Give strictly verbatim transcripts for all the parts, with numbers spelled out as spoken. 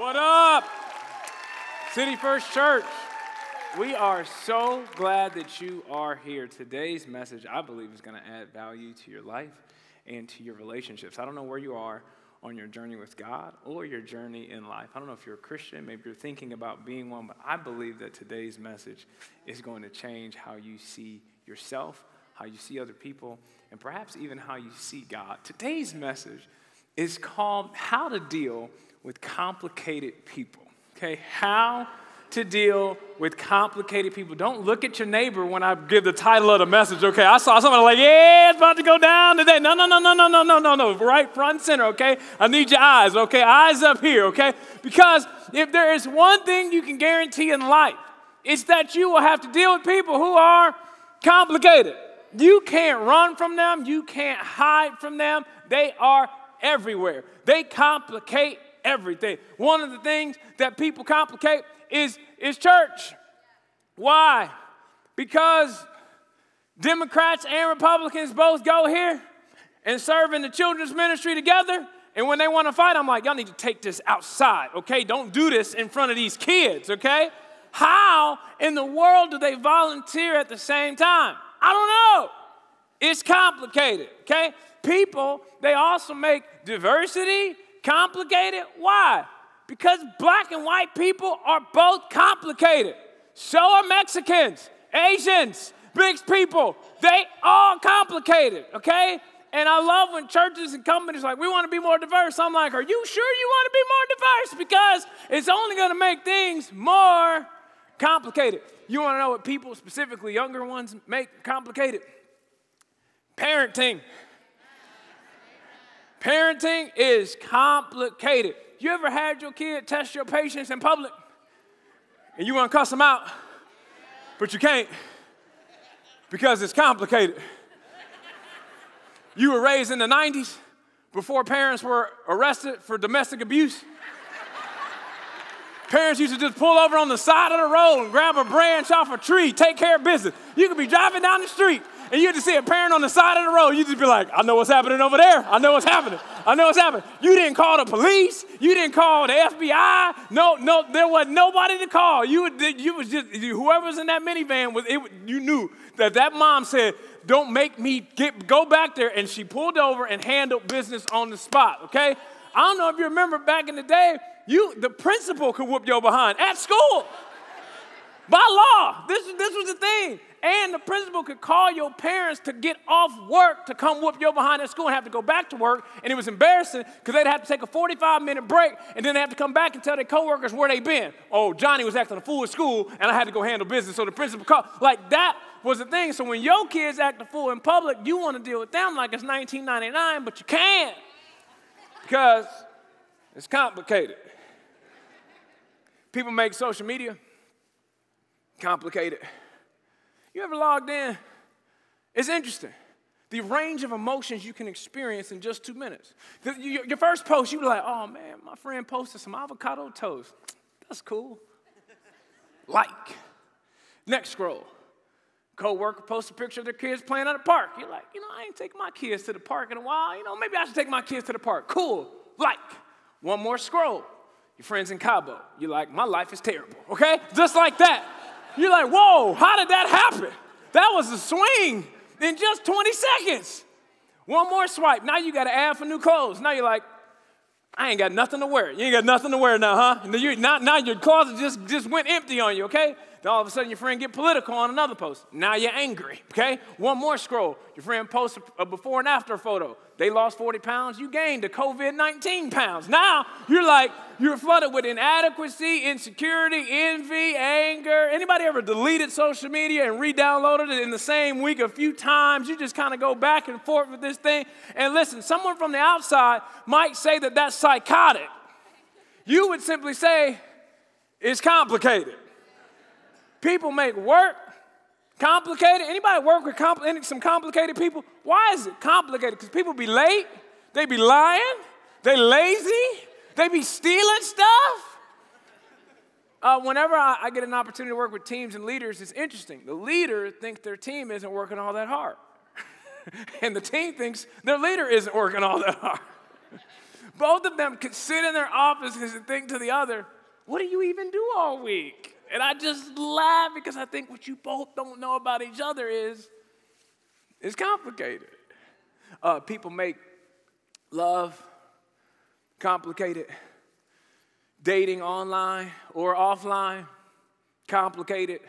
What up? City First Church. We are so glad that you are here. Today's message, I believe, is going to add value to your life and to your relationships. I don't know where you are on your journey with God or your journey in life. I don't know if you're a Christian, maybe you're thinking about being one, but I believe that today's message is going to change how you see yourself, how you see other people, and perhaps even how you see God. Today's message is called How to Deal with Complicated People. Okay, how to deal with complicated people. Don't look at your neighbor when I give the title of the message. Okay, I saw somebody like, yeah, it's about to go down today. No, no, no, no, no, no, no, no, no. Right front and center, okay? I need your eyes, okay? Eyes up here, okay? Because if there is one thing you can guarantee in life, it's that you will have to deal with people who are complicated. You can't run from them. You can't hide from them. They are everywhere. They complicate everything. One of the things that people complicate is, is church. Why? Because Democrats and Republicans both go here and serve in the children's ministry together. And when they want to fight, I'm like, y'all need to take this outside, okay? Don't do this in front of these kids, okay? How in the world do they volunteer at the same time? I don't know. It's complicated, okay? People, they also make diversity complicated. Why? Because black and white people are both complicated. So are Mexicans, Asians, mixed people. They are complicated, okay? And I love when churches and companies are like, we want to be more diverse. I'm like, are you sure you want to be more diverse? Because it's only going to make things more complicated. You want to know what people, specifically younger ones, make complicated? Parenting. Parenting is complicated. You ever had your kid test your patience in public? And you want to cuss them out, but you can't because it's complicated. You were raised in the nineties before parents were arrested for domestic abuse. Parents used to just pull over on the side of the road and grab a branch off a tree, take care of business. You could be driving down the street, and you had to see a parent on the side of the road. You'd just be like, I know what's happening over there. I know what's happening. I know what's happening. You didn't call the police. You didn't call the F B I. No, no, there was nobody to call. You, you was just, whoever was in that minivan, was, it, you knew that that mom said, don't make me get, go back there. And she pulled over and handled business on the spot, okay? I don't know if you remember back in the day, You, the principal could whoop your behind at school. By law, this, this was the thing. And the principal could call your parents to get off work to come whoop your behind at school and have to go back to work. And it was embarrassing because they'd have to take a forty-five minute break and then they have to come back and tell their coworkers where they'd been. Oh, Johnny was acting a fool at school and I had to go handle business. So the principal called. Like that was the thing. So when your kids act a fool in public, you want to deal with them like it's nineteen ninety-nine, but you can't because it's complicated. People make social media complicated. You ever logged in? It's interesting. The range of emotions you can experience in just two minutes. The, you, your first post, you be like, oh, man, my friend posted some avocado toast. That's cool. Like. Next scroll. Co-worker posts a picture of their kids playing at a park. You're like, you know, I ain't taking my kids to the park in a while. You know, maybe I should take my kids to the park. Cool. Like. One more scroll. Your friends in Cabo, you're like, my life is terrible, okay? Just like that. You're like, whoa, how did that happen? That was a swing in just twenty seconds. One more swipe. Now you got to add for new clothes. Now you're like, I ain't got nothing to wear. You ain't got nothing to wear now, huh? Now, you, now, now your closet just, just went empty on you, okay? Then all of a sudden your friend get political on another post. Now you're angry, okay? One more scroll. Your friend posts a before and after photo. They lost forty pounds. You gained the COVID nineteen pounds. Now you're like, you're flooded with inadequacy, insecurity, envy, anger. Anybody ever deleted social media and re-downloaded it in the same week a few times? You just kind of go back and forth with this thing. And listen, someone from the outside might say that that's psychotic. You would simply say it's complicated. People make work complicated. Anybody work with compl- some complicated people? Why is it complicated? Because people be late, they be lying, they lazy, they be stealing stuff. Uh, whenever I, I get an opportunity to work with teams and leaders, it's interesting. The leader thinks their team isn't working all that hard. And the team thinks their leader isn't working all that hard. both of them could sit in their offices and think to the other, what do you even do all week? And I just laugh because I think what you both don't know about each other is it's complicated. Uh, people make love complicated. Dating online or offline, complicated,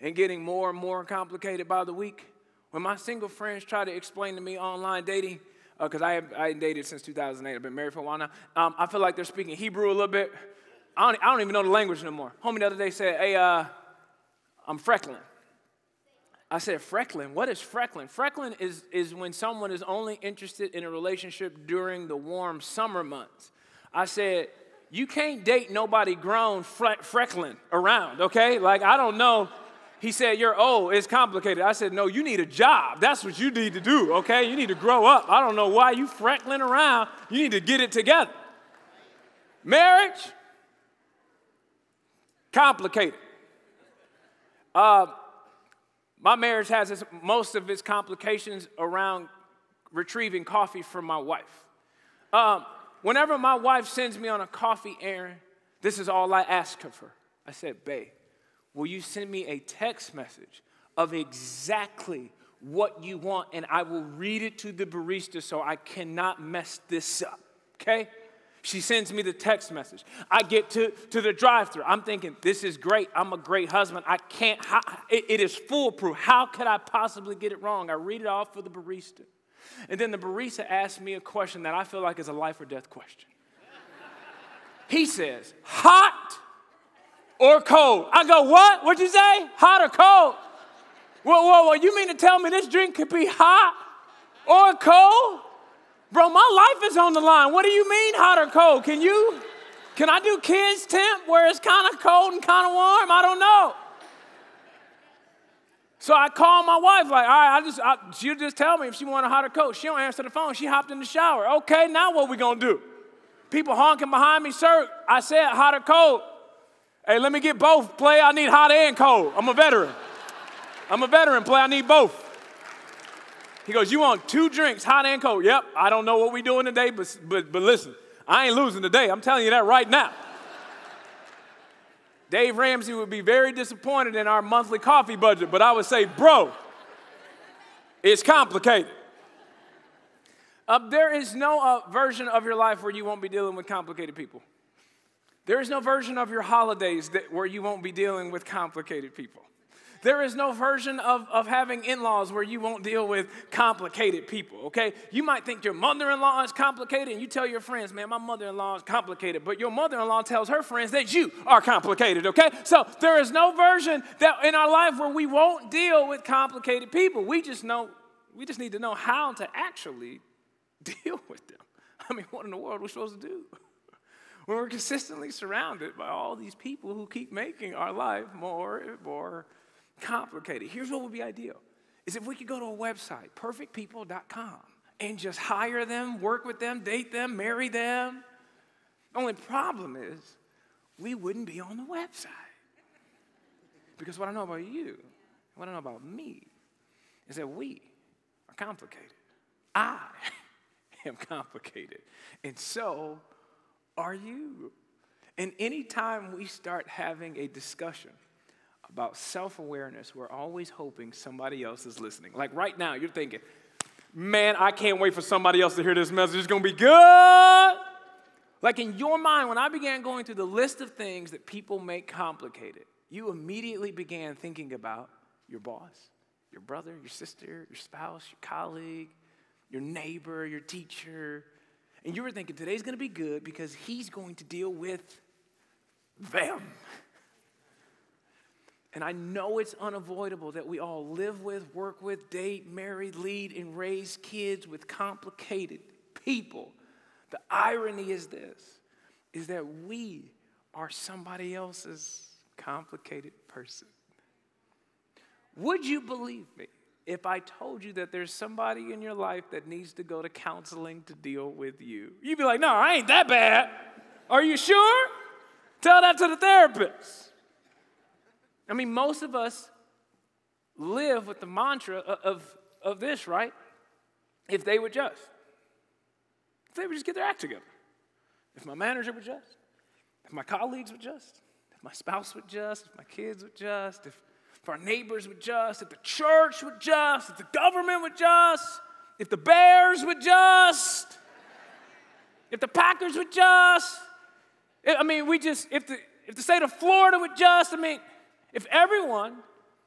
and getting more and more complicated by the week. When my single friends try to explain to me online dating, because uh, I haven't I dated since two thousand eight. I've been married for a while now. Um, I feel like they're speaking Hebrew a little bit. I don't, I don't even know the language no more. Homie the other day said, hey, uh, I'm freckling. I said, freckling? What is freckling? Freckling is, is when someone is only interested in a relationship during the warm summer months. I said, you can't date nobody grown fre- freckling around, okay? Like, I don't know. He said, you're old. It's complicated. I said, no, you need a job. That's what you need to do, okay? You need to grow up. I don't know why you freckling around. You need to get it together. Marriage? Complicated. Uh, my marriage has its, most of its complications around retrieving coffee from my wife. Um, whenever my wife sends me on a coffee errand, this is all I ask of her. I said, babe, will you send me a text message of exactly what you want, and I will read it to the barista so I cannot mess this up, okay? She sends me the text message. I get to, to the drive-thru. I'm thinking, this is great. I'm a great husband. I can't, how, it, it is foolproof. How could I possibly get it wrong? I read it off for the barista. And then the barista asks me a question that I feel like is a life or death question. He says, hot or cold? I go, what? What'd you say? Hot or cold? Whoa, whoa, whoa. You mean to tell me this drink could be hot or cold? Bro, my life is on the line. What do you mean hot or cold? Can you, can I do kids temp where it's kind of cold and kind of warm? I don't know. So I call my wife like, all right, I just, I, she'll just tell me if she wanted hot or cold. She don't answer the phone. She hopped in the shower. Okay, now what we gonna do? People honking behind me, sir, I said hot or cold. Hey, let me get both, play. I need hot and cold. I'm a veteran. I'm a veteran, play. I need both. He goes, you want two drinks, hot and cold? Yep, I don't know what we're doing today, but, but, but listen, I ain't losing today. I'm telling you that right now. Dave Ramsey would be very disappointed in our monthly coffee budget, but I would say, bro, it's complicated. Uh, there is no uh, version of your life where you won't be dealing with complicated people. There is no version of your holidays that, where you won't be dealing with complicated people. There is no version of, of having in-laws where you won't deal with complicated people, okay? You might think your mother-in-law is complicated, and you tell your friends, man, my mother-in-law is complicated, but your mother-in-law tells her friends that you are complicated, okay? So there is no version that in our life where we won't deal with complicated people. We just know, we just need to know how to actually deal with them. I mean, what in the world are we supposed to do when we're consistently surrounded by all these people who keep making our life more and more complicated? Here's what would be ideal, is if we could go to a website, perfect people dot com, and just hire them, work with them, date them, marry them. The only problem is we wouldn't be on the website. Because what I know about you, what I know about me, is that we are complicated. I am complicated, and so are you. And anytime we start having a discussion about self-awareness, we're always hoping somebody else is listening. Like right now, you're thinking, man, I can't wait for somebody else to hear this message. It's going to be good. Like in your mind, when I began going through the list of things that people make complicated, you immediately began thinking about your boss, your brother, your sister, your spouse, your colleague, your neighbor, your teacher. And you were thinking, today's going to be good because he's going to deal with them. And I know it's unavoidable that we all live with, work with, date, marry, lead, and raise kids with complicated people. The irony is this, is that we are somebody else's complicated person. Would you believe me if I told you that there's somebody in your life that needs to go to counseling to deal with you? You'd be like, no, I ain't that bad. Are you sure? Tell that to the therapist. I mean, most of us live with the mantra of, of this, right? If they would just, if they would just get their act together. If my manager would just, if my colleagues would just, if my spouse would just, if my kids would just, if, if our neighbors would just, if the church would just, if the government would just, if the Bears would just, if the Packers would just, I mean, we just, if the, if the state of Florida would just, I mean, if everyone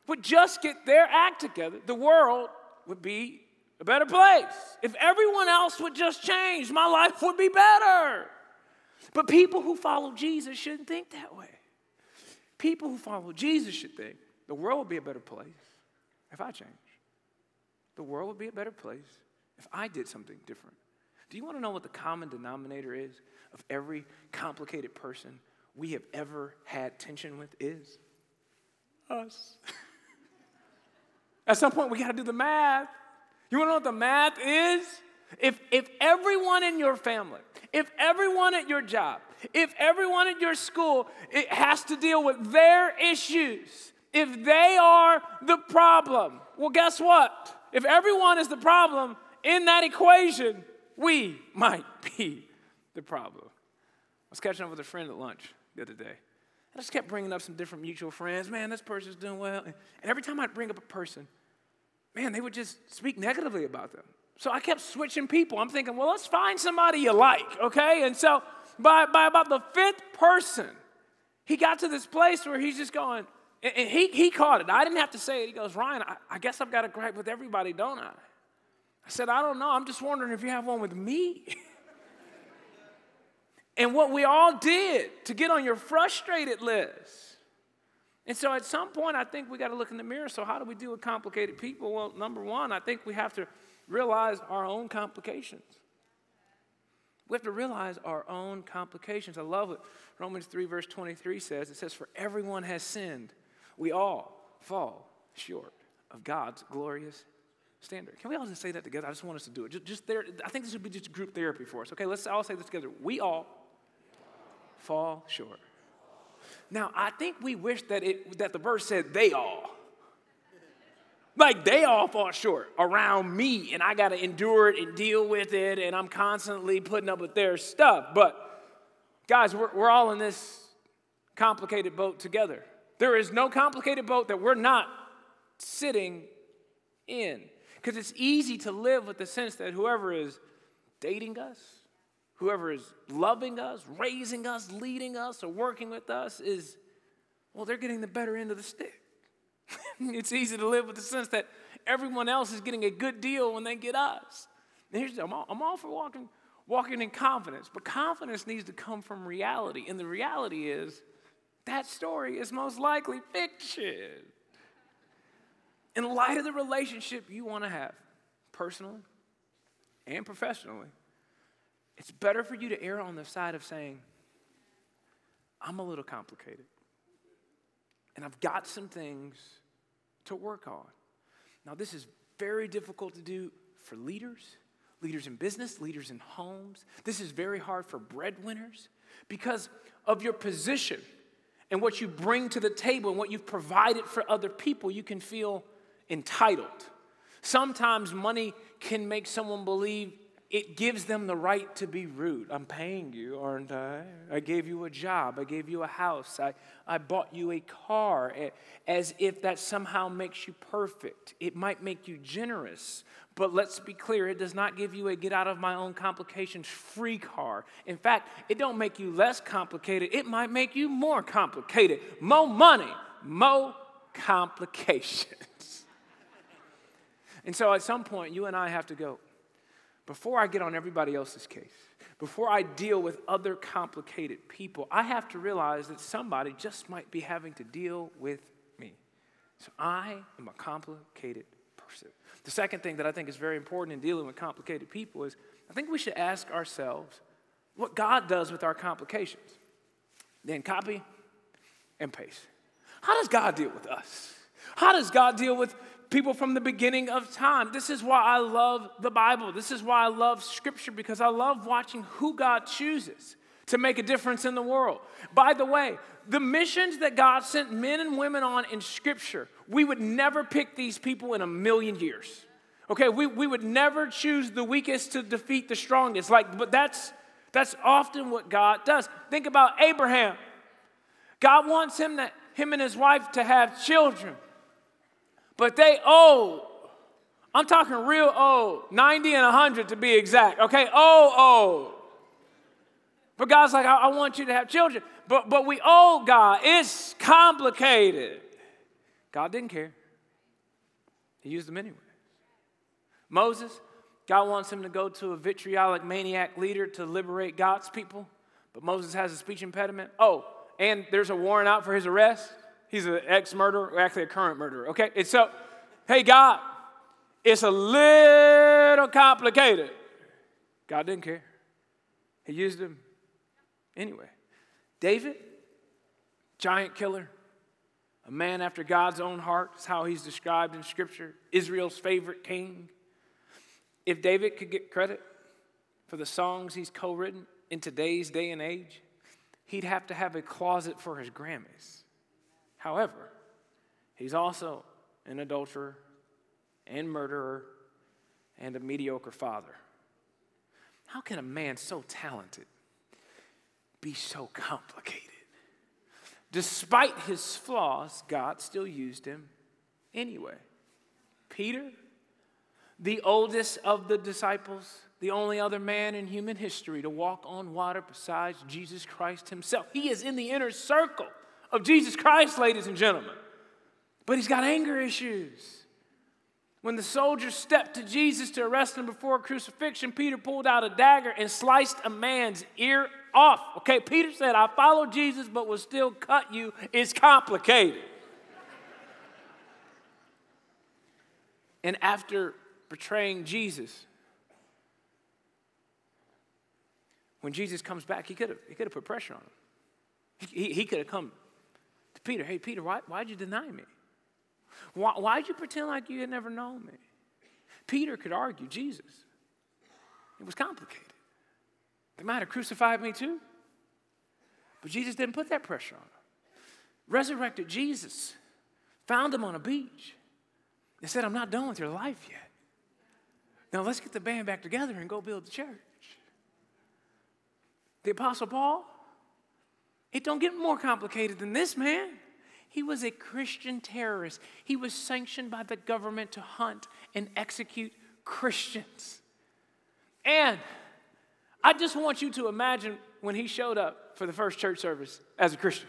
would just get their act together, the world would be a better place. If everyone else would just change, my life would be better. But people who follow Jesus shouldn't think that way. People who follow Jesus should think the world would be a better place if I change. The world would be a better place if I did something different. Do you want to know what the common denominator is of every complicated person we have ever had tension with? Is us. At some point, we got to do the math. You want to know what the math is? If, if everyone in your family, if everyone at your job, if everyone at your school, it has to deal with their issues, if they are the problem, well, guess what? If everyone is the problem in that equation, we might be the problem. I was catching up with a friend at lunch the other day. I just kept bringing up some different mutual friends. Man, this person's doing well. And every time I'd bring up a person, man, they would just speak negatively about them. So I kept switching people. I'm thinking, well, let's find somebody you like, okay? And so by, by about the fifth person, he got to this place where he's just going, and, and he, he caught it. I didn't have to say it. He goes, Ryan, I, I guess I've got a gripe with everybody, don't I? I said, I don't know. I'm just wondering if you have one with me. And what we all did to get on your frustrated list. And so at some point, I think we got to look in the mirror. So how do we deal with complicated people? Well, number one, I think we have to realize our own complications. We have to realize our own complications. I love what Romans three, verse twenty-three says. It says, for everyone has sinned. We all fall short of God's glorious standard. Can we all just say that together? I just want us to do it. Just, just there, I think this would be just group therapy for us. Okay, let's all say this together. We all fall short. Now, I think we wish that it that the verse said they all. Like, they all fall short around me, and I got to endure it and deal with it, and I'm constantly putting up with their stuff. But, guys, we're, we're all in this complicated boat together. There is no complicated boat that we're not sitting in. Because it's easy to live with the sense that whoever is dating us, whoever is loving us, raising us, leading us, or working with us is, well, they're getting the better end of the stick. It's easy to live with the sense that everyone else is getting a good deal when they get us. And here's the, I'm all, I'm all for walking, walking in confidence, but confidence needs to come from reality. And the reality is that story is most likely fiction. In light of the relationship you want to have, personally and professionally, it's better for you to err on the side of saying, I'm a little complicated, and I've got some things to work on. Now, this is very difficult to do for leaders, leaders in business, leaders in homes. This is very hard for breadwinners because of your position and what you bring to the table and what you've provided for other people. You can feel entitled. Sometimes money can make someone believe it gives them the right to be rude. I'm paying you, aren't I? I gave you a job. I gave you a house. I, I bought you a car. As if that somehow makes you perfect. It might make you generous. But let's be clear, it does not give you a get out of my own complications free card. In fact, it don't make you less complicated. It might make you more complicated. More money, more complications. And so at some point, you and I have to go, before I get on everybody else's case, before I deal with other complicated people, I have to realize that somebody just might be having to deal with me. So I am a complicated person. The second thing that I think is very important in dealing with complicated people is I think we should ask ourselves what God does with our complications. Then copy and paste. How does God deal with us? How does God deal with people from the beginning of time? This is why I love the Bible. This is why I love Scripture, because I love watching who God chooses to make a difference in the world. By the way, the missions that God sent men and women on in Scripture, we would never pick these people in a million years. Okay, we, we would never choose the weakest to defeat the strongest. Like, but that's, That's often what God does. Think about Abraham. God wants him, to, him and his wife to have children. But they old. I'm talking real old. ninety and a hundred to be exact. Okay? Old, old. But God's like, I, I want you to have children. But, but we owe God. It's complicated. God didn't care. He used them anyway. Moses, God wants him to go to a vitriolic maniac leader to liberate God's people. But Moses has a speech impediment. Oh, and there's a warrant out for his arrest. He's an ex-murderer, or actually a current murderer, okay? And so, hey, God, it's a little complicated. God didn't care. He used him anyway. David, giant killer, a man after God's own heart is how he's described in Scripture, Israel's favorite king. If David could get credit for the songs he's co-written in today's day and age, he'd have to have a closet for his Grammys. However, he's also an adulterer and murderer and a mediocre father. How can a man so talented be so complicated? Despite his flaws, God still used him anyway. Peter, the oldest of the disciples, the only other man in human history to walk on water besides Jesus Christ himself. He is in the inner circle of Jesus Christ, ladies and gentlemen. But he's got anger issues. When the soldiers stepped to Jesus to arrest him before crucifixion, Peter pulled out a dagger and sliced a man's ear off. Okay, Peter said, I followed Jesus but will still cut you. It's complicated. And after betraying Jesus, when Jesus comes back, he could have he could have put pressure on him. He, he, he could have come to Peter. Hey, Peter, why, why'd you deny me? Why, why'd you pretend like you had never known me? Peter could argue Jesus. It was complicated. They might have crucified me too. But Jesus didn't put that pressure on him. Resurrected Jesus found him on a beach and said, I'm not done with your life yet. Now let's get the band back together and go build the church. The Apostle Paul, it don't get more complicated than this, man. He was a Christian terrorist. He was sanctioned by the government to hunt and execute Christians. And I just want you to imagine when he showed up for the first church service as a Christian.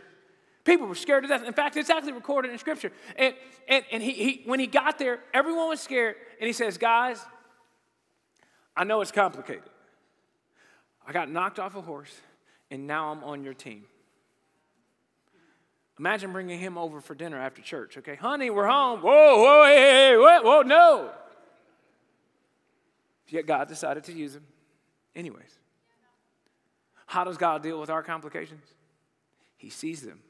People were scared to death. In fact, it's actually recorded in Scripture. And, and, and he, he, when he got there, everyone was scared. And he says, guys, I know it's complicated. I got knocked off a horse, and now I'm on your team. Imagine bringing him over for dinner after church, okay? Honey, we're home. Whoa, whoa, hey, hey, whoa, whoa, no. Yet God decided to use him anyways. How does God deal with our complications? He sees them.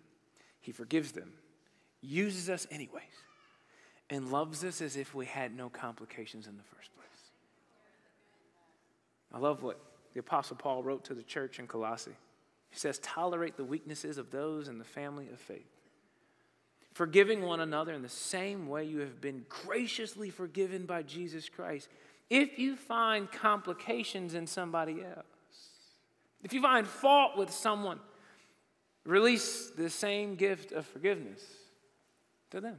He forgives them. Uses us anyways. And loves us as if we had no complications in the first place. I love what the Apostle Paul wrote to the church in Colossae. He says, tolerate the weaknesses of those in the family of faith, forgiving one another in the same way you have been graciously forgiven by Jesus Christ. If you find complications in somebody else, if you find fault with someone, release the same gift of forgiveness to them.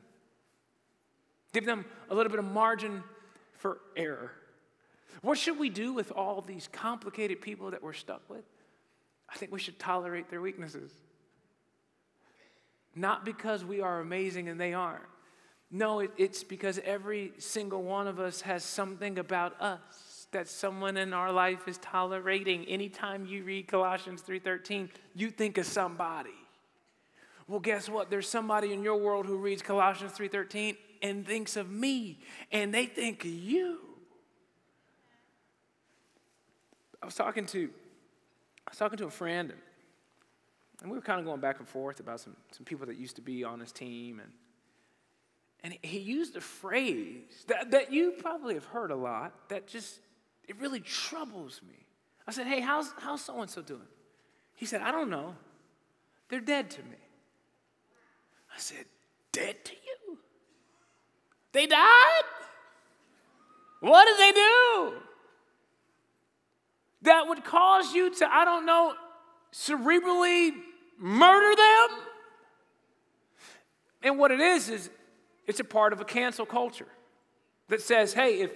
Give them a little bit of margin for error. What should we do with all these complicated people that we're stuck with? I think we should tolerate their weaknesses. Not because we are amazing and they aren't. No, it, it's because every single one of us has something about us that someone in our life is tolerating. Anytime you read Colossians three thirteen, you think of somebody. Well, guess what? There's somebody in your world who reads Colossians three thirteen and thinks of me, and they think of you. I was talking to I was talking to a friend, and, and we were kind of going back and forth about some, some people that used to be on his team. And, and he used a phrase that, that you probably have heard a lot that just, it really troubles me. I said, hey, how's, how's so-and-so doing? He said, I don't know. They're dead to me. I said, dead to you? They died? What did they do? that would cause you to, I don't know, cerebrally murder them? And what it is, is it's a part of a cancel culture that says, hey, if,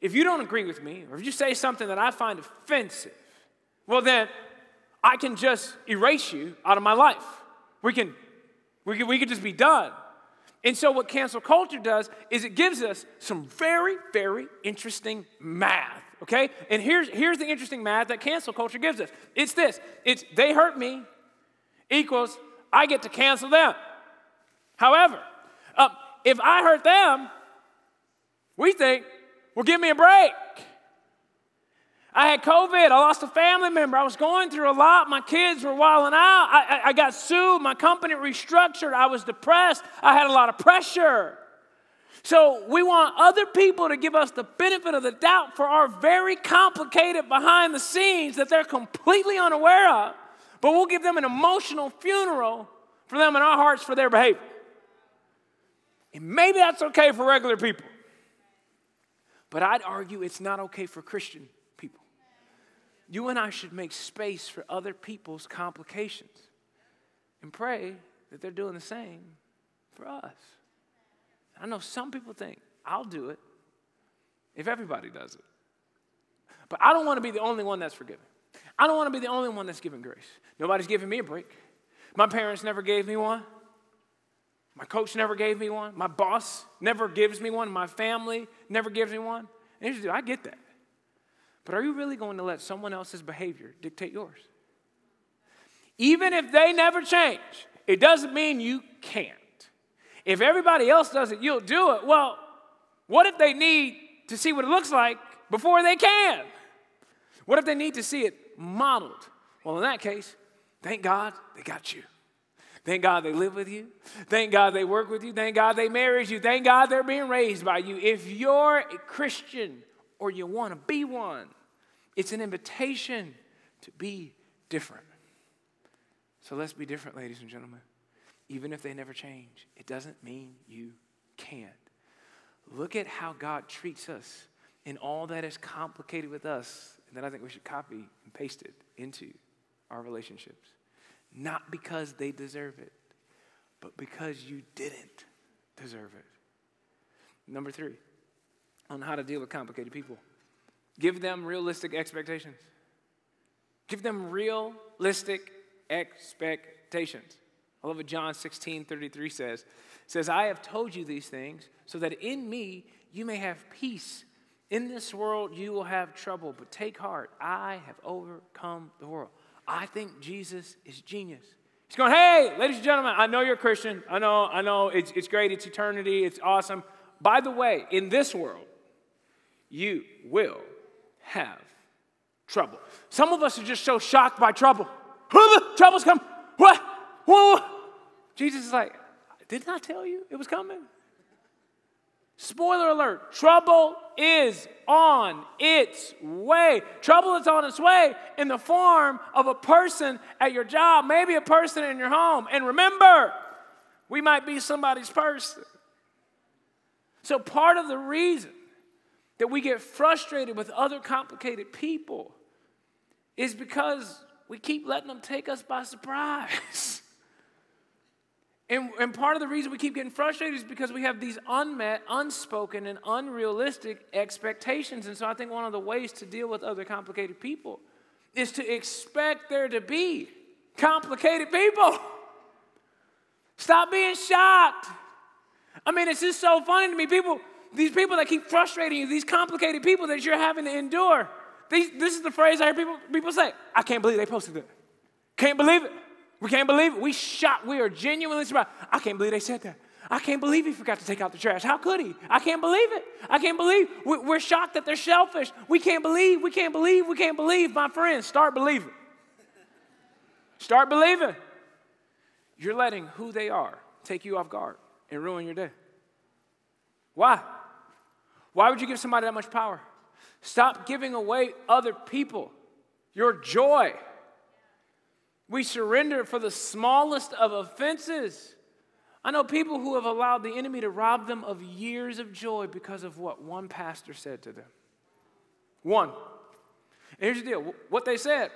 if you don't agree with me, or if you say something that I find offensive, well then, I can just erase you out of my life. We can, we can, we can just be done. And so what cancel culture does is it gives us some very, very interesting math, okay? And here's, here's the interesting math that cancel culture gives us. It's this. It's they hurt me equals I get to cancel them. However, uh, if I hurt them, we think, well, give me a break. I had COVID. I lost a family member. I was going through a lot. My kids were wilding out. I, I, I got sued. My company restructured. I was depressed. I had a lot of pressure. So we want other people to give us the benefit of the doubt for our very complicated behind the scenes that they're completely unaware of, but we'll give them an emotional funeral for them in our hearts for their behavior. And maybe that's okay for regular people, but I'd argue it's not okay for Christian people. You and I should make space for other people's complications and pray that they're doing the same for us. I know some people think, I'll do it if everybody does it. But I don't want to be the only one that's forgiven. I don't want to be the only one that's given grace. Nobody's giving me a break. My parents never gave me one. My coach never gave me one. My boss never gives me one. My family never gives me one. And I get that. But are you really going to let someone else's behavior dictate yours? Even if they never change, it doesn't mean you can't. If everybody else does it, you'll do it. Well, what if they need to see what it looks like before they can? What if they need to see it modeled? Well, in that case, thank God they got you. Thank God they live with you. Thank God they work with you. Thank God they married you. Thank God they're being raised by you. If you're a Christian, or you want to be one, it's an invitation to be different. So let's be different, ladies and gentlemen. Even if they never change, it doesn't mean you can't. Look at how God treats us in all that is complicated with us, and then I think we should copy and paste it into our relationships. Not because they deserve it, but because you didn't deserve it. Number three, on how to deal with complicated people. Give them realistic expectations. Give them realistic expectations. I love what John sixteen thirty-three says. It says, I have told you these things so that in me you may have peace. In this world you will have trouble, but take heart, I have overcome the world. I think Jesus is genius. He's going, hey, ladies and gentlemen, I know you're a Christian. I know, I know, it's, it's great, it's eternity, it's awesome. By the way, in this world, you will have trouble. Some of us are just so shocked by trouble. Trouble's coming. What? What? Jesus is like, didn't I tell you it was coming? Spoiler alert, trouble is on its way. Trouble is on its way in the form of a person at your job, maybe a person in your home. And remember, we might be somebody's person. So part of the reason that we get frustrated with other complicated people is because we keep letting them take us by surprise. and, and part of the reason we keep getting frustrated is because we have these unmet, unspoken, and unrealistic expectations. And so I think one of the ways to deal with other complicated people is to expect there to be complicated people. Stop being shocked. I mean, it's just so funny to me. People... These people that keep frustrating you, these complicated people that you're having to endure. These, this is the phrase I hear people, people say, I can't believe they posted that. Can't believe it. We can't believe it. We shocked. We are genuinely surprised. I can't believe they said that. I can't believe he forgot to take out the trash. How could he? I can't believe it. I can't believe. We, we're shocked that they're selfish. We can't believe. We can't believe. We can't believe. My friends, start believing. Start believing. You're letting who they are take you off guard and ruin your day. Why? Why would you give somebody that much power? Stop giving away other people your joy. We surrender for the smallest of offenses. I know people who have allowed the enemy to rob them of years of joy because of what one pastor said to them. One. And here's the deal. What they said,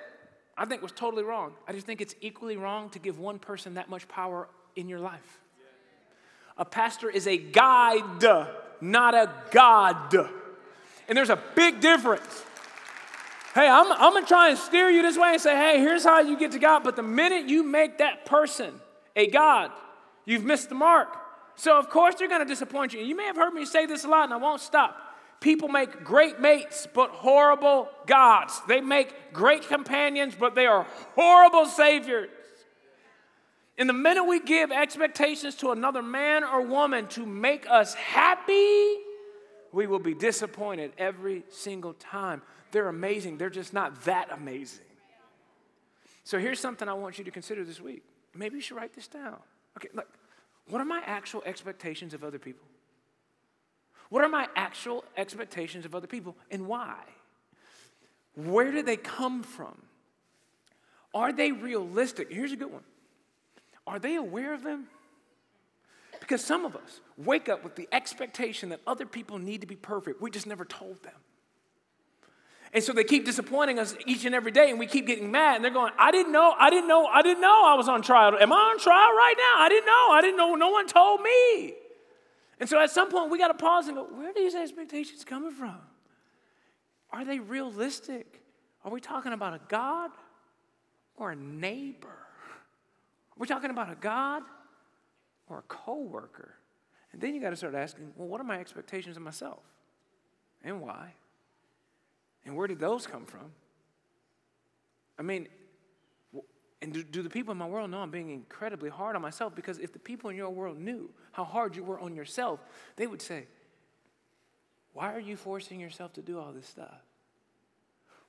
I think, was totally wrong. I just think it's equally wrong to give one person that much power in your life. A pastor is a guide, not a god. And there's a big difference. Hey, I'm, I'm going to try and steer you this way and say, hey, here's how you get to God. But the minute you make that person a god, you've missed the mark. So, of course, they're going to disappoint you. And you may have heard me say this a lot, and I won't stop. People make great mates, but horrible gods. They make great companions, but they are horrible saviors. And the minute we give expectations to another man or woman to make us happy, we will be disappointed every single time. They're amazing. They're just not that amazing. So here's something I want you to consider this week. Maybe you should write this down. Okay, look. What are my actual expectations of other people? What are my actual expectations of other people, and why? Where do they come from? Are they realistic? Here's a good one. Are they aware of them? Because some of us wake up with the expectation that other people need to be perfect. We just never told them. And so they keep disappointing us each and every day, and we keep getting mad, and they're going, I didn't know, I didn't know, I didn't know I was on trial. Am I on trial right now? I didn't know, I didn't know, no one told me. And so at some point, we got to pause and go, where are these expectations coming from? Are they realistic? Are we talking about a God or a neighbor? Are we talking about a God or a coworker? And then you got to start asking, well, what are my expectations of myself? And why? And where did those come from? I mean, and do, do the people in my world know I'm being incredibly hard on myself? Because if the people in your world knew how hard you were on yourself, they would say, why are you forcing yourself to do all this stuff?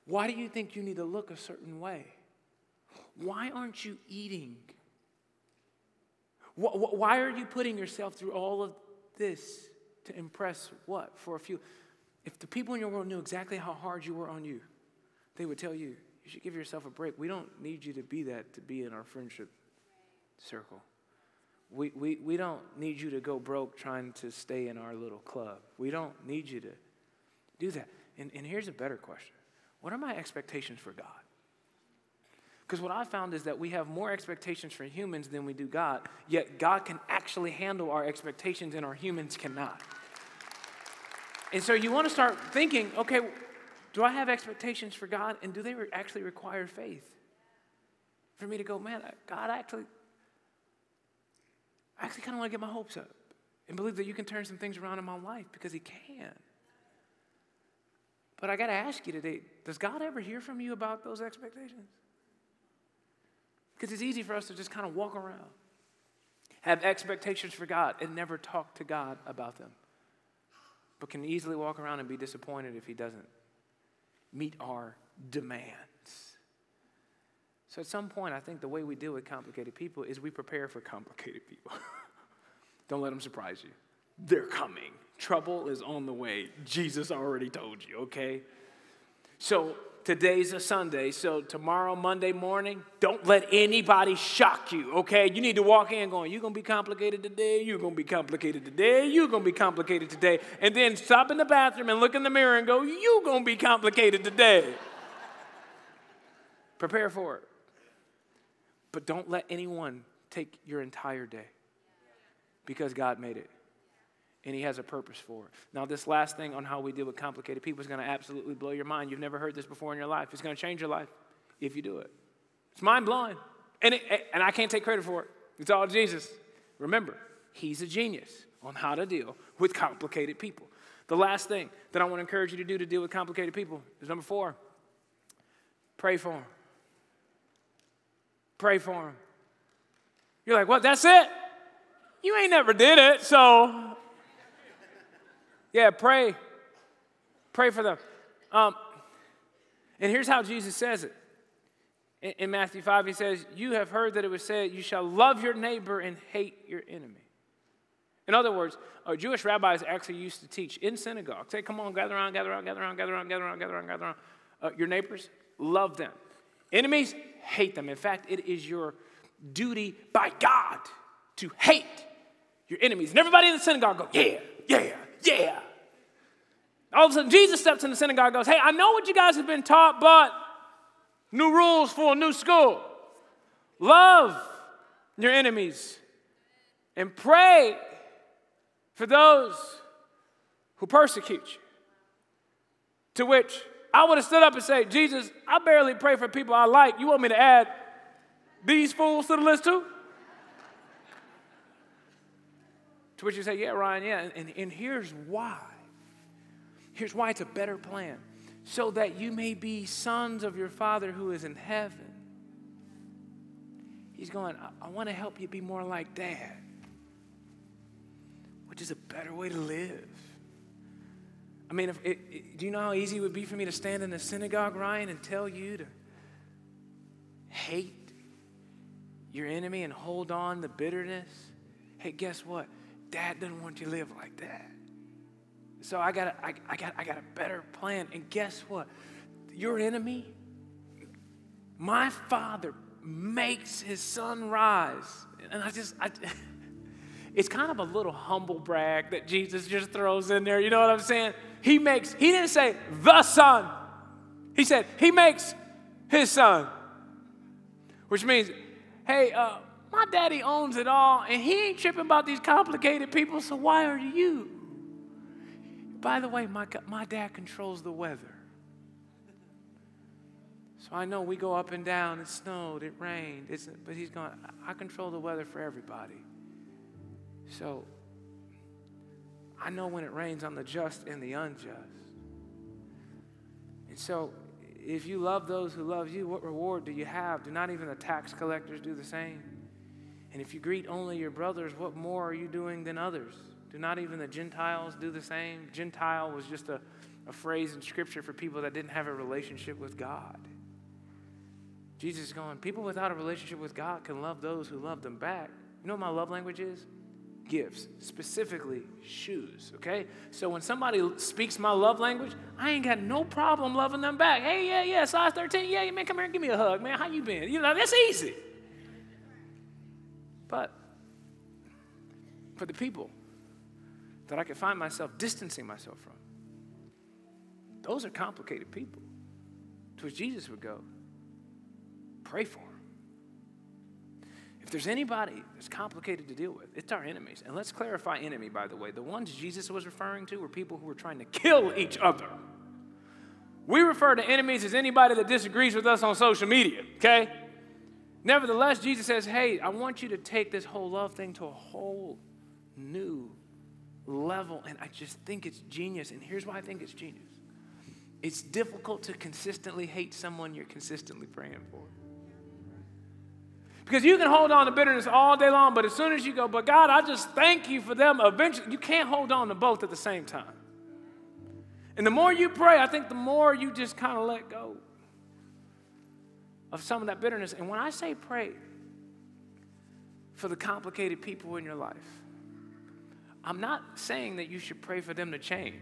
Why do you think you need to look a certain way? Why aren't you eating? Why are you putting yourself through all of this to impress what? For a few... If the people in your world knew exactly how hard you were on you, they would tell you, you should give yourself a break. We don't need you to be that to be in our friendship circle. We, we, we don't need you to go broke trying to stay in our little club. We don't need you to do that. And, and here's a better question. What are my expectations for God? Because what I found is that we have more expectations for humans than we do God, yet God can actually handle our expectations and our humans cannot. And so you want to start thinking, okay, do I have expectations for God, and do they re- actually require faith? For me to go, man, God, I actually, I actually kind of want to get my hopes up and believe that you can turn some things around in my life, because he can. But I got to ask you today, does God ever hear from you about those expectations? Because it's easy for us to just kind of walk around, have expectations for God, and never talk to God about them. But can easily walk around and be disappointed if he doesn't meet our demands. So at some point, I think the way we deal with complicated people is we prepare for complicated people. Don't let them surprise you. They're coming. Trouble is on the way. Jesus already told you, okay? So today's a Sunday, so tomorrow, Monday morning, don't let anybody shock you, okay? You need to walk in going, you're going to be complicated today, you're going to be complicated today, you're going to be complicated today. And then stop in the bathroom and look in the mirror and go, you're going to be complicated today. Prepare for it. But don't let anyone take your entire day, because God made it. And he has a purpose for it. Now, this last thing on how we deal with complicated people is going to absolutely blow your mind. You've never heard this before in your life. It's going to change your life if you do it. It's mind-blowing. And, it, and I can't take credit for it. It's all Jesus. Remember, he's a genius on how to deal with complicated people. The last thing that I want to encourage you to do to deal with complicated people is number four. Pray for them. Pray for them. You're like, what, that's it? You ain't never did it, so... Yeah, pray. Pray for them. Um, and here's how Jesus says it. In, in Matthew five, he says, you have heard that it was said, you shall love your neighbor and hate your enemy. In other words, uh, Jewish rabbis actually used to teach in synagogues. Say, come on, gather around, gather around, gather around, gather around, gather around, gather around, gather around. Uh, your neighbors, love them. Enemies, hate them. In fact, it is your duty by God to hate your enemies. And everybody in the synagogue go, yeah, yeah. Yeah. All of a sudden, Jesus steps in the synagogue and goes, hey, I know what you guys have been taught, but new rules for a new school. Love your enemies and pray for those who persecute you. To which I would have stood up and said, Jesus, I barely pray for people I like. You want me to add these fools to the list too? To which you say, yeah, Ryan, yeah. And, and, and here's why. Here's why it's a better plan. So that you may be sons of your Father who is in heaven. He's going, I, I want to help you be more like Dad. Which is a better way to live. I mean, if it, it, do you know how easy it would be for me to stand in the synagogue, Ryan, and tell you to hate your enemy and hold on to bitterness? Hey, guess what? Dad doesn't want you to live like that. So I got, a, I, I got, I got a better plan. And guess what? Your enemy, my Father makes his sun rise. And I just, I, it's kind of a little humble brag that Jesus just throws in there. You know what I'm saying? He makes, he didn't say the Son. He said he makes his Son. Which means, hey, uh, my daddy owns it all, and he ain't tripping about these complicated people, so why are you? By the way, my, my dad controls the weather. So I know we go up and down. It snowed, it rained, it's, but he's going, I control the weather for everybody. So I know when it rains on the just and the unjust. And so if you love those who love you, what reward do you have? Do not even the tax collectors do the same? And if you greet only your brothers, what more are you doing than others? Do not even the Gentiles do the same? Gentile was just a, a phrase in Scripture for people that didn't have a relationship with God. Jesus is going, people without a relationship with God can love those who love them back. You know what my love language is? Gifts, specifically shoes, okay? So when somebody speaks my love language, I ain't got no problem loving them back. Hey, yeah, yeah, size thirteen, yeah, man, come here and give me a hug, man. How you been? You know, that's easy. But for the people that I could find myself distancing myself from, those are complicated people. To which Jesus would go, pray for them. If there's anybody that's complicated to deal with, it's our enemies. And let's clarify enemy, by the way. The ones Jesus was referring to were people who were trying to kill each other. We refer to enemies as anybody that disagrees with us on social media, okay? Nevertheless, Jesus says, hey, I want you to take this whole love thing to a whole new level. And I just think it's genius. And here's why I think it's genius. It's difficult to consistently hate someone you're consistently praying for. Because you can hold on to bitterness all day long, but as soon as you go, but God, I just thank you for them, eventually, you can't hold on to both at the same time. And the more you pray, I think the more you just kind of let go of some of that bitterness. And when I say pray for the complicated people in your life, I'm not saying that you should pray for them to change.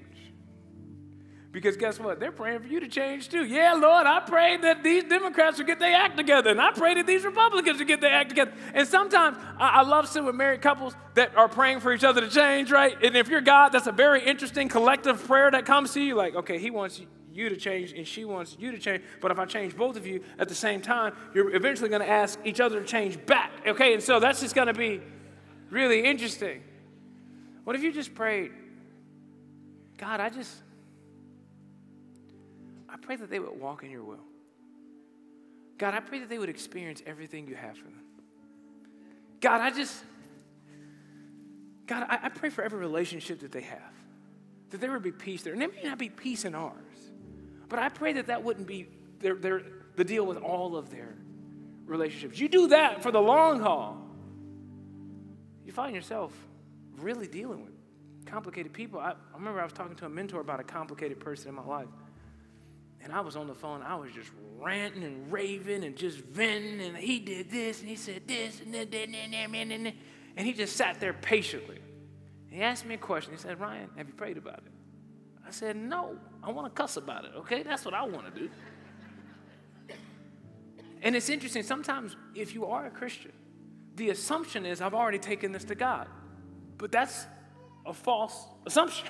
Because guess what? They're praying for you to change too. Yeah, Lord, I pray that these Democrats will get their act together. And I pray that these Republicans will get their act together. And sometimes I, I love sitting with married couples that are praying for each other to change, right? And if you're God, that's a very interesting collective prayer that comes to you. Like, okay, he wants you to change and she wants you to change. But if I change both of you at the same time, you're eventually going to ask each other to change back. Okay, and so that's just going to be really interesting. What if you just prayed, God, I just... I pray that they would walk in your will. God, I pray that they would experience everything you have for them. God, I just, God, I, I pray for every relationship that they have, that there would be peace there. And there may not be peace in ours, but I pray that that wouldn't be their, their, the deal with all of their relationships. You do that for the long haul, you find yourself really dealing with complicated people. I, I remember I was talking to a mentor about a complicated person in my life. And I was on the phone, I was just ranting and raving and just venting, and he did this, and he said this, and then, then, then, then, then, then. And he just sat there patiently. And he asked me a question. He said, Ryan, have you prayed about it? I said, no, I want to cuss about it, okay? That's what I want to do. And it's interesting, sometimes if you are a Christian, the assumption is I've already taken this to God. But that's a false assumption.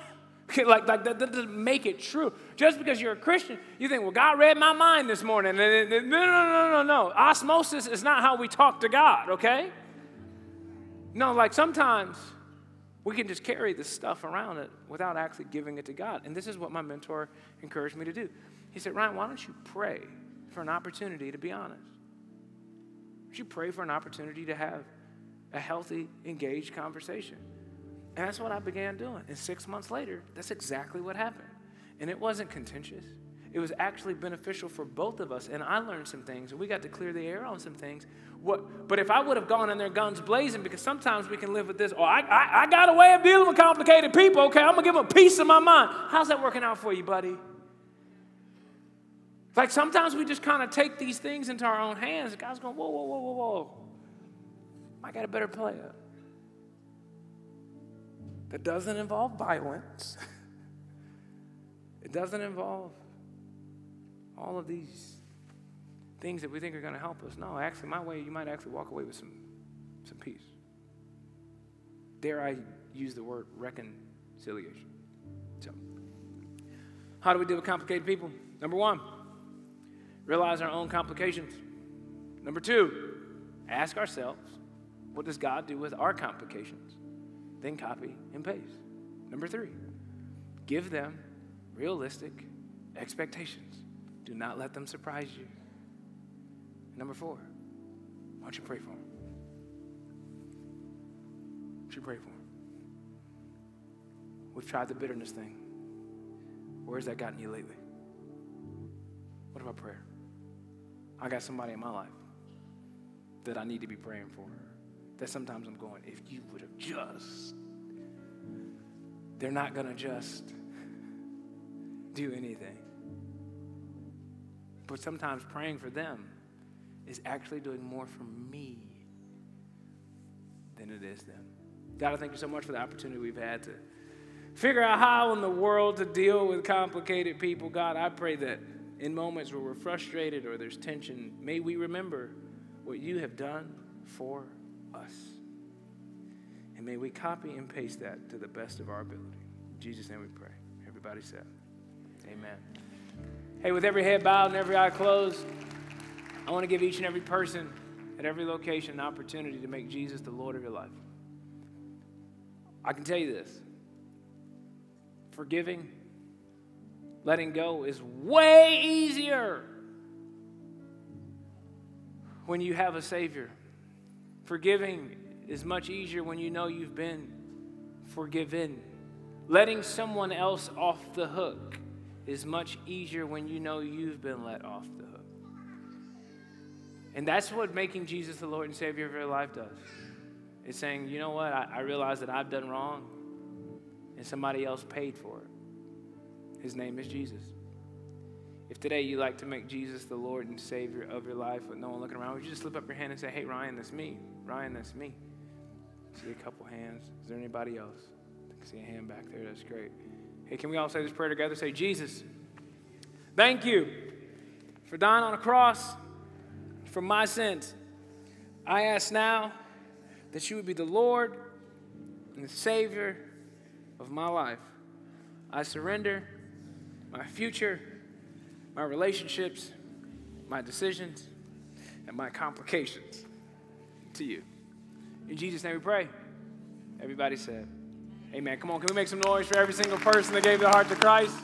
Like, like that doesn't make it true. Just because you're a Christian, you think, well, God read my mind this morning. No, no, no, no, no. Osmosis is not how we talk to God, okay? No, like sometimes we can just carry this stuff around it without actually giving it to God. And this is what my mentor encouraged me to do. He said, Ryan, why don't you pray for an opportunity to be honest? Why don't you pray for an opportunity to have a healthy, engaged conversation? And that's what I began doing. And six months later, that's exactly what happened. And it wasn't contentious. It was actually beneficial for both of us. And I learned some things, and we got to clear the air on some things. What, but if I would have gone in there guns blazing, because sometimes we can live with this, oh, I, I, I got a way of dealing with complicated people. Okay, I'm going to give them a piece of my mind. How's that working out for you, buddy? Like sometimes we just kind of take these things into our own hands. And God's going, whoa, whoa, whoa, whoa, whoa. I got a better plan. That doesn't involve violence. It doesn't involve all of these things that we think are going to help us. No, actually, my way, you might actually walk away with some, some peace. Dare I use the word reconciliation? So, how do we deal with complicated people? Number one, realize our own complications. Number two, ask ourselves, what does God do with our complications? Then copy and paste. Number three, give them realistic expectations. Do not let them surprise you. Number four, why don't you pray for them? Why don't you pray for them? We've tried the bitterness thing. Where's that gotten you lately? What about prayer? I got somebody in my life that I need to be praying for. That sometimes I'm going, if you would have just, they're not going to just do anything. But sometimes praying for them is actually doing more for me than it is them. God, I thank you so much for the opportunity we've had to figure out how in the world to deal with complicated people. God, I pray that in moments where we're frustrated or there's tension, may we remember what you have done for us. us. And may we copy and paste that to the best of our ability. In Jesus' name we pray. Everybody said, amen. Hey, with every head bowed and every eye closed, I want to give each and every person at every location an opportunity to make Jesus the Lord of your life. I can tell you this. Forgiving, letting go is way easier when you have a Savior. Forgiving is much easier when you know you've been forgiven. Letting someone else off the hook is much easier when you know you've been let off the hook. And that's what making Jesus the Lord and Savior of your life does. It's saying, you know what, I, I realize that I've done wrong and somebody else paid for it. His name is Jesus. If today you like to make Jesus the Lord and Savior of your life with no one looking around, would you just slip up your hand and say, hey, Ryan, that's me. Ryan, that's me. I see a couple hands. Is there anybody else? I can see a hand back there. That's great. Hey, can we all say this prayer together? Say, Jesus, thank you for dying on a cross for my sins. I ask now that you would be the Lord and the Savior of my life. I surrender my future, my relationships, my decisions, and my complications to you. In Jesus' name we pray. Everybody said, amen. Come on, can we make some noise for every single person that gave their heart to Christ?